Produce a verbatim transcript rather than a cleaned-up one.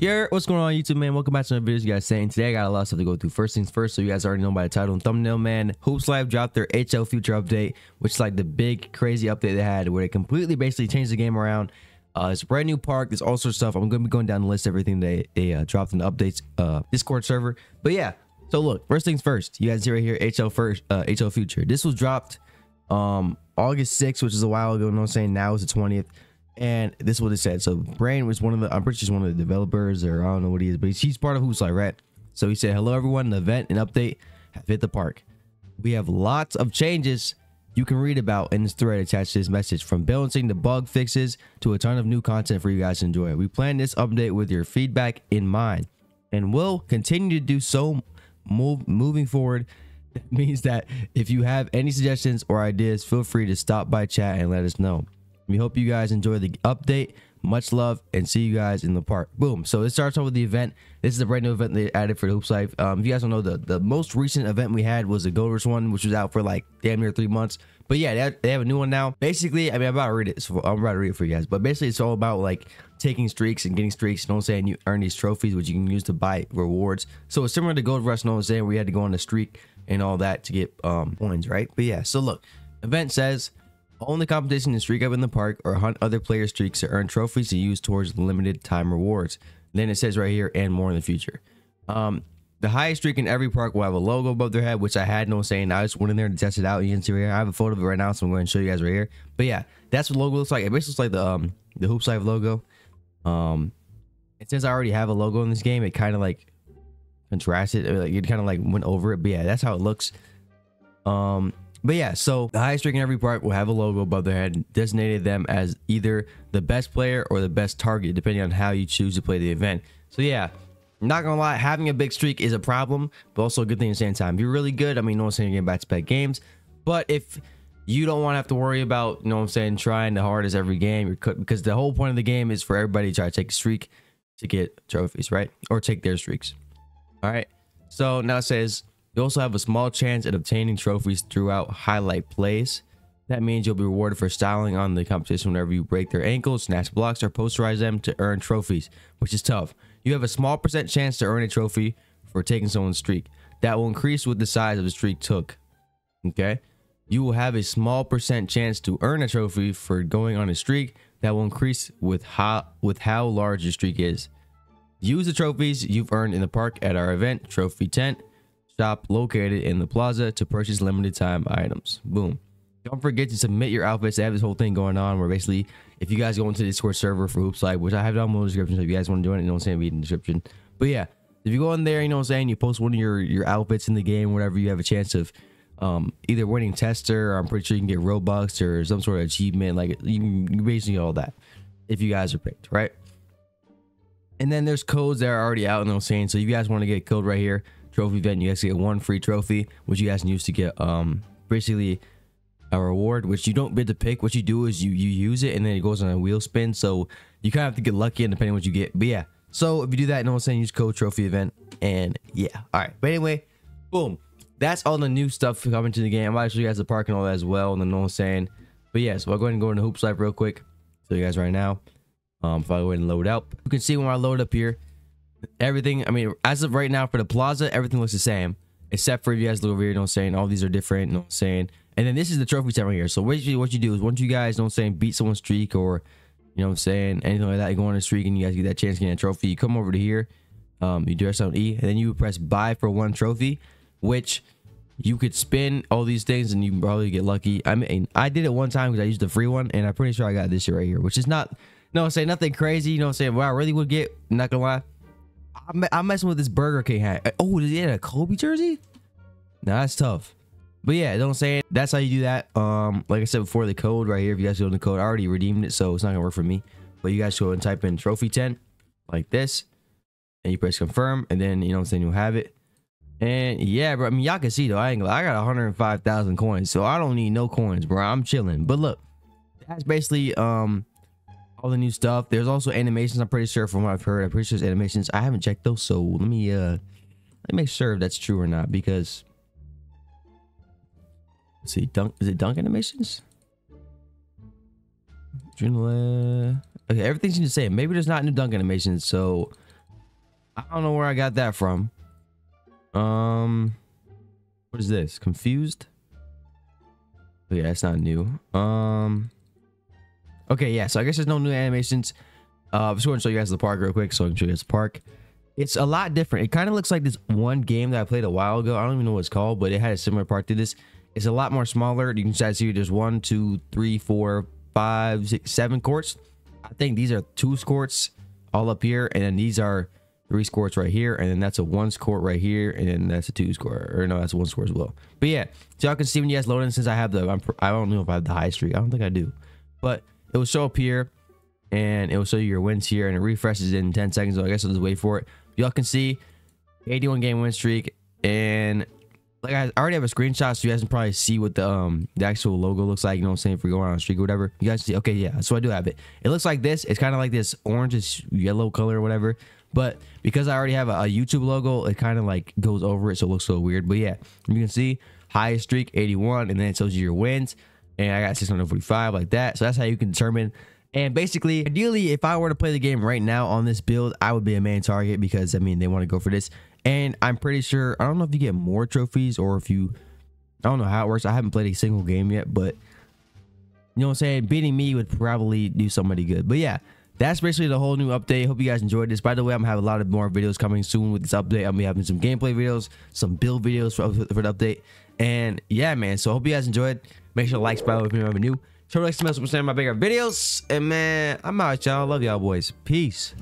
Yo, what's going on YouTube, man? Welcome back to another video, you guys. Saying today I got a lot of stuff to go through. First things first, so you guys already know by the title and thumbnail, man, Hoops Life dropped their H L Future update, which is like the big crazy update they had where they completely basically changed the game around. Uh, it's a brand new park, there's all sorts of stuff. I'm gonna be going down the list, everything they they uh, dropped in the updates uh Discord server. But yeah, so look, first things first, you guys see right here H L first, uh, H L Future. This was dropped um August sixth, which is a while ago, you know what I'm saying? Now is the twentieth. And this is what it said. So Brain was one of the, I'm pretty sure he's one of the developers, or I don't know what he is, but he's part of Hoops Life, right? So he said, hello everyone, the event and update have hit the park. We have lots of changes you can read about in this thread attached to this message, from balancing to bug fixes to a ton of new content for you guys to enjoy. We plan this update with your feedback in mind and will continue to do so move, moving forward. That means that if you have any suggestions or ideas, feel free to stop by chat and let us know. We hope you guys enjoy the update. Much love and see you guys in the park. Boom. So it starts off with the event. This is a brand new event they added for the Hoops Life. Um, if you guys don't know, the, the most recent event we had was the Gold Rush one, which was out for like damn near three months. But yeah, they have, they have a new one now. Basically, I mean, I'm about to read it. So I'm about to read it for you guys. But basically, it's all about like taking streaks and getting streaks. You know what I'm saying? You earn these trophies, which you can use to buy rewards. So it's similar to Gold Rush, you know what I'm saying? We had to go on the streak and all that to get um, points, right? But yeah, so look, event says, own the competition and streak up in the park or hunt other player streaks to earn trophies to use towards limited time rewards. And then it says right here, and more in the future. Um, the highest streak in every park will have a logo above their head, which I had no saying. I just went in there to test it out. You can see right here. I have a photo of it right now, so I'm going to show you guys right here. But yeah, that's what the logo looks like. It basically looks like the, um, the Hoops Life logo. Um, and since I already have a logo in this game, it kind of like contrasted. It, like, it kind of like went over it. But yeah, that's how it looks. Um... But yeah, so the highest streak in every park will have a logo above their head, designated them as either the best player or the best target, depending on how you choose to play the event. So yeah, not gonna lie, having a big streak is a problem, but also a good thing at the same time. If you're really good, I mean, no one's saying you're getting back-to-back games, but if you don't want to have to worry about, you know what I'm saying, trying the hardest every game, you're cut, because the whole point of the game is for everybody to try to take a streak to get trophies, right? Or take their streaks. All right, so now it says, you also have a small chance at obtaining trophies throughout highlight plays. That means you'll be rewarded for styling on the competition whenever you break their ankles, snatch blocks, or posterize them to earn trophies, which is tough. You have a small percent chance to earn a trophy for taking someone's streak. That will increase with the size of the streak took. Okay? You will have a small percent chance to earn a trophy for going on a streak. That will increase with how, with how large your streak is. Use the trophies you've earned in the park at our event, Trophy ten. Shop located in the plaza to purchase limited time items. Boom. Don't forget to submit your outfits. They have this whole thing going on where basically if you guys go into the Discord server for Hoops Life, which I have down below in the description, so if you guys want to join it, you know what I'm saying, be in the description. But yeah, if you go in there, you know what I'm saying, you post one of your your outfits in the game, whatever, you have a chance of um either winning tester, or I'm pretty sure you can get Robux or some sort of achievement, like you can basically get all that if you guys are picked, right? And then there's codes that are already out, you know what I'm saying, so if you guys want to get a code right here, trophy event, you guys get one free trophy, which you guys can use to get um basically a reward, which you don't bid to pick. What you do is you you use it and then it goes on a wheel spin, so you kind of have to get lucky and depending on what you get. But yeah, so if you do that, you know what I'm saying, use code trophy event, and yeah, all right. But anyway, boom, that's all the new stuff coming to the game. I'm about to show you guys the park and all that as well, and then you know what I'm saying. But yeah, so I'll go ahead and go into Hoops Life real quick. So you guys right now, um if I go ahead and load up, you can see when I load up here, everything, I mean, as of right now for the plaza, everything looks the same except for if you guys look over here, you know what I'm saying, all these are different, you know what I'm saying. And then this is the trophy tab right here. So basically what you do is once you guys, you know what I'm saying, beat someone's streak or, you know what I'm saying, anything like that, you go on a streak and you guys get that chance to get a trophy, you come over to here, um you do something E, and then you press buy for one trophy, which you could spin all these things and you can probably get lucky. I mean, I did it one time because I used the free one and I'm pretty sure I got this shit right here, which is not, no I'm saying, nothing crazy, you know what I'm saying. What I really would get, I'm not gonna lie, I'm messing with this Burger King hat. Oh, is it a Kobe jersey? Nah, that's tough. But yeah, don't say it. That's how you do that. Um, like I said before, the code right here. If you guys go in the code, I already redeemed it, so it's not gonna work for me. But you guys go and type in Trophy ten like this, and you press confirm, and then you know what I'm saying, you'll have it. And yeah, bro. I mean, y'all can see though. I ain't. I got one hundred five thousand coins, so I don't need no coins, bro. I'm chilling. But look, that's basically um. all the new stuff. There's also animations, I'm pretty sure, from what I've heard. I'm pretty sure there's animations. I haven't checked those, so let me uh let me make sure if that's true or not, because let's see, dunk, is it dunk animations? Okay, everything seems the same. Maybe there's not new dunk animations, so I don't know where I got that from. Um, what is this? Confused? Oh, yeah, that's not new. Um, okay, yeah, so I guess there's no new animations. Uh, I just want to show you guys the park real quick, so I can show you guys the park. It's a lot different. It kind of looks like this one game that I played a while ago. I don't even know what it's called, but it had a similar park to this. It's a lot more smaller. You can see there's one, two, three, four, five, six, seven courts. I think these are two courts all up here, and then these are three courts right here, and then that's a one court right here, and then that's a two court, or no, that's a one court as well. But yeah, so y'all can see when you guys load in, since I have the, I'm, I don't know if I have the high streak. I don't think I do, but it will show up here, and it will show you your wins here, and it refreshes in ten seconds. So I guess I'll just wait for it. Y'all can see eighty-one game win streak, and like I already have a screenshot, so you guys can probably see what the um the actual logo looks like. You know what I'm saying? If you're going on a streak or whatever, you guys see. Okay, yeah. So I do have it. It looks like this. It's kind of like this orange, yellow color or whatever. But because I already have a, a YouTube logo, it kind of like goes over it, so it looks so weird. But yeah, you can see highest streak eighty-one, and then it tells you your wins. And I got six hundred forty-five like that. So that's how you can determine. And basically, ideally, if I were to play the game right now on this build, I would be a main target because, I mean, they want to go for this. And I'm pretty sure, I don't know if you get more trophies or if you, I don't know how it works. I haven't played a single game yet, but you know what I'm saying? Beating me would probably do somebody good. But yeah, that's basically the whole new update. Hope you guys enjoyed this. By the way, I'm going to have a lot of more videos coming soon with this update. I'll be having some gameplay videos, some build videos for, for the update. And yeah, man, so hope you guys enjoyed. Make sure to like, subscribe if you remember new. Turn on the next message for my bigger videos. And man, I'm out, y'all. Love y'all, boys. Peace.